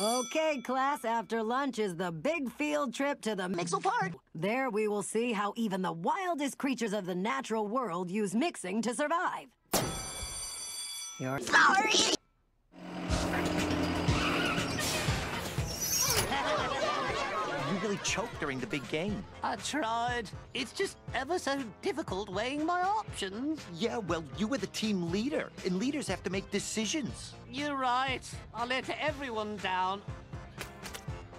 Okay, class, after lunch is the big field trip to the Mixel Park. There we will see how even the wildest creatures of the natural world use mixing to survive. You're sorry! You really choked during the big game. I tried. It's just ever so difficult weighing my options. Yeah, well, you were the team leader, and leaders have to make decisions. You're right. I let everyone down.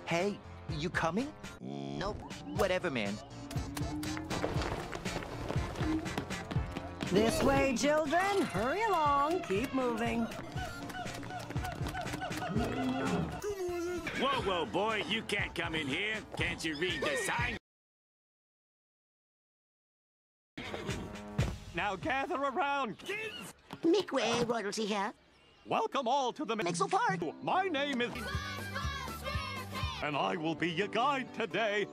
Hey, you coming? Nope. Whatever, man. This way, children. Hurry along. Keep moving. Whoa, whoa, boy, you can't come in here. Can't you read the sign? Now gather around, kids! Mikway, royalty here. Welcome all to the Mixel Park. My name is... and I will be your guide today.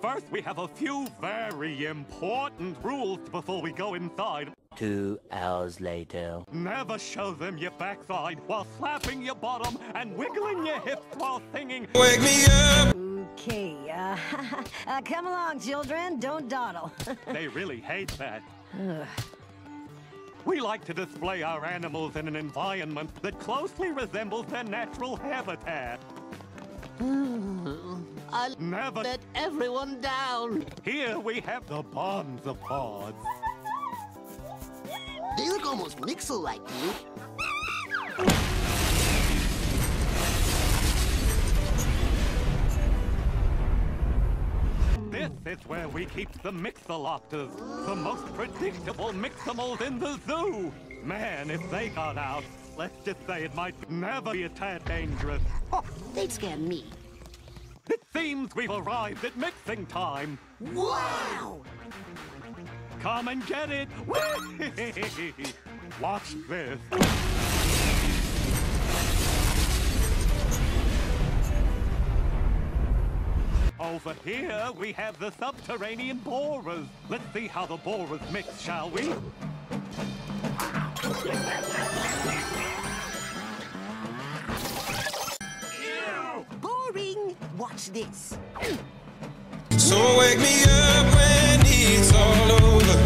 First, we have a few very important rules before we go inside. 2 hours later. Never show them your backside while slapping your bottom and wiggling your hips while singing Wake Me Up! Okay, come along, children. Don't dawdle. They really hate that. We like to display our animals in an environment that closely resembles their natural habitat. I never let everyone down. Here we have the bonzopods. They look almost Mixel-like, you. This is where we keep the Mixelopters, the most predictable Miximals in the zoo. Man, if they got out, let's just say it might never be a tad dangerous. Oh, they'd scare me. It seems we've arrived at mixing time. Wow! Come and get it! Watch this. Over here, we have the subterranean borers. Let's see how the borers mix, shall we? Ew. Boring! Watch this. So wake me up when it's all over.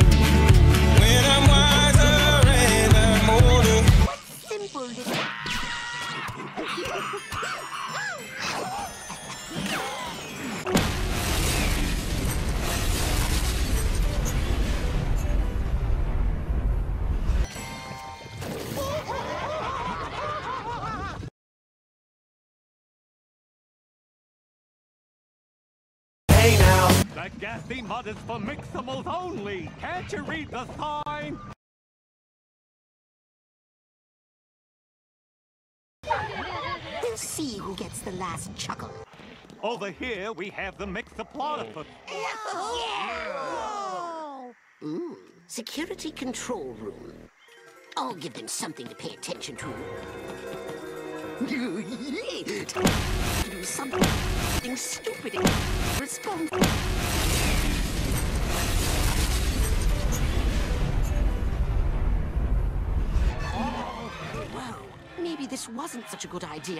When I'm wiser and I'm older. Simple. The gassy mud is for Miximals only! Can't you read the sign? We'll see who gets the last chuckle. Over here we have the Mixoplatypus. Oh, yeah. Security control room. I'll give them something to pay attention to. Do something stupid and irresponsible. Whoa, maybe this wasn't such a good idea.